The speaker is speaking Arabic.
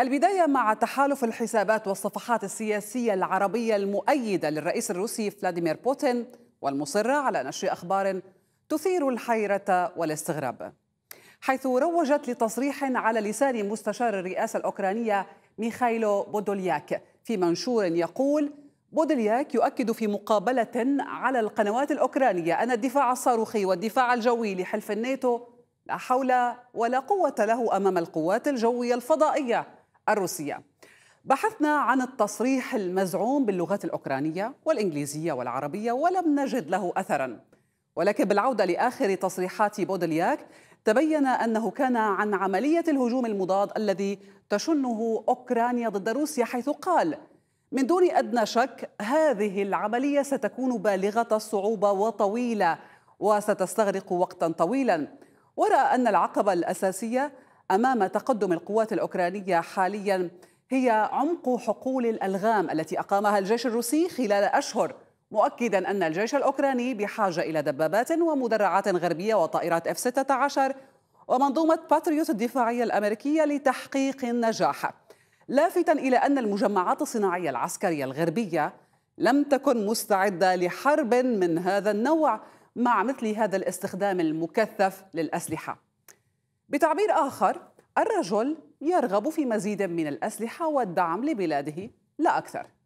البداية مع تحالف الحسابات والصفحات السياسية العربية المؤيدة للرئيس الروسي فلاديمير بوتين والمصرة على نشر أخبار تثير الحيرة والاستغراب، حيث روجت لتصريح على لسان مستشار الرئاسة الأوكرانية ميخايلو بودولياك في منشور يقول: بودولياك يؤكد في مقابلة على القنوات الأوكرانية أن الدفاع الصاروخي والدفاع الجوي لحلف الناتو لا حول ولا قوة له أمام القوات الجوية الفضائية الروسية. بحثنا عن التصريح المزعوم باللغات الأوكرانية والإنجليزية والعربية ولم نجد له أثراً، ولكن بالعودة لآخر تصريحات بودولياك تبين أنه كان عن عملية الهجوم المضاد الذي تشنه أوكرانيا ضد روسيا، حيث قال: من دون أدنى شك هذه العملية ستكون بالغة الصعوبة وطويلة وستستغرق وقتا طويلا، ورأى أن العقبة الأساسية أمام تقدم القوات الأوكرانية حاليا هي عمق حقول الألغام التي أقامها الجيش الروسي خلال أشهر، مؤكدا أن الجيش الأوكراني بحاجة إلى دبابات ومدرعات غربية وطائرات F-16 ومنظومة باتريوت الدفاعية الأمريكية لتحقيق النجاح، لافتا إلى أن المجمعات الصناعية العسكرية الغربية لم تكن مستعدة لحرب من هذا النوع مع مثل هذا الاستخدام المكثف للأسلحة. بتعبير آخر، الرجل يرغب في مزيد من الأسلحة والدعم لبلاده لا أكثر.